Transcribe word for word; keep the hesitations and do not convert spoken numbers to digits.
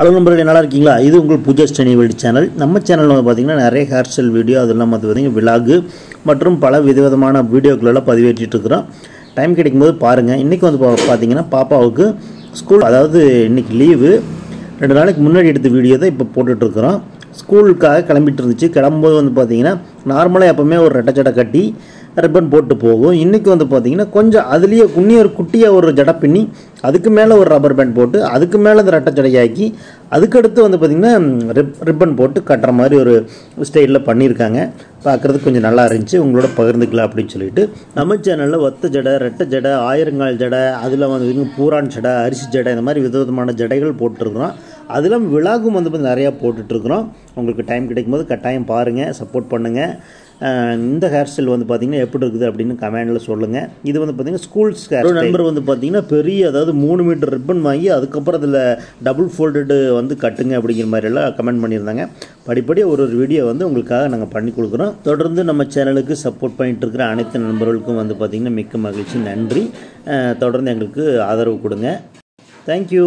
Hello, everybody. This is Pooja Sustainability channel. Our channel is a hair style video, vlog, மற்றும் பல விதவிதமான வீடியோக்கள பதிவேற்றிட்டு இருக்கோம். Time கிடைக்கும்போது பாருங்க. இன்னைக்கு வந்து பாத்தீங்கன்னா பாப்பாவுக்கு ஸ்கூல் அதாவது இன்னைக்கு லீவ். ரெண்டு நாளைக்கு முன்னாடி எடுத்த வீடியோ தான் இப்ப போட்டுட்டு இருக்கோம். ஸ்கூலுக்காக கிளம்பிட்டு இருந்துச்சு. கிளம்பும்போது வந்து பாத்தீங்கன்னா நார்மலா எப்பவுமே ஒரு ரெட்டச்சட கட்டி ரிப்பன் போட்டு போகும். இன்னைக்கு வந்து பாத்தீங்கன்னா கொஞ்சம் அதுலயே குன்னியர் குட்டியா ஒரு ஜட பின்னி அதுக்கு மேல ஒரு ரப்பர் பேண்ட் போட்டு அதுக்கு மேல அந்த ரெட்ட ஜடையாக்கி அதுக்கு அடுத்து வந்து பாத்தீங்கன்னா ரிப்பன் போட்டு கட்டற மாதிரி ஒரு ஸ்டைல்ல பண்ணிருக்காங்க. பார்க்கிறதுக்கு கொஞ்சம் நல்லா இருந்துச்சு. உங்களோட பகிர்ந்துக்கலாம் அப்படினு சொல்லிட்டு நம்ம சேனல்ல ஒத்த ஜட, ரெட்ட ஜட, ஆயிரங்கால் ஜட, அதுல வந்து பூரான் ஜட, அரிசி ஜட இந்த மாதிரி விதவிதமான ஜடைகள் போட்டுறோம். அதெல்லாம் விலாகும் வந்து நிறைய போட்டுட்டு இருக்கோம். உங்களுக்கு டைம் கிடைக்கும்போது கட்டாயம் பாருங்க, சப்போர்ட் பண்ணுங்க. இந்த ஹேர் ஸ்டைல் வந்து பாத்தீங்கன்னா எப்படி இருக்குது அப்படினு கமெண்ட்ல சொல்லுங்க. இது வந்து பாத்தீங்கன்னா ஸ்கூல்ஸ் ஹேர் ஸ்டைல். நம்பர் வந்து பாத்தீங்கன்னா பெரிய அதாவது மூணு மீட்டர் ரிப்பன் வாங்கி அதுக்கு அப்புறம் அதுல டபுள் ஃபோல்டட் வந்து கட்டுங்க அப்படிங்கிற மாதிரி எல்லாம் கமெண்ட் பண்ணிருந்தாங்க. படிப்படி ஒரு ஒரு வீடியோ வந்து உங்களுக்காக நாங்க பண்ணி கொடுக்கிறோம். தொடர்ந்து நம்ம சேனலுக்கு சப்போர்ட் பண்ணிட்டு இருக்கிற அனைத்து நண்பர்களுக்கும் வந்து பாத்தீங்கன்னா மிக்க மகிழ்ச்சி, நன்றி. தொடர்ந்து எங்களுக்கு ஆதரவு கொடுங்க. Thank you.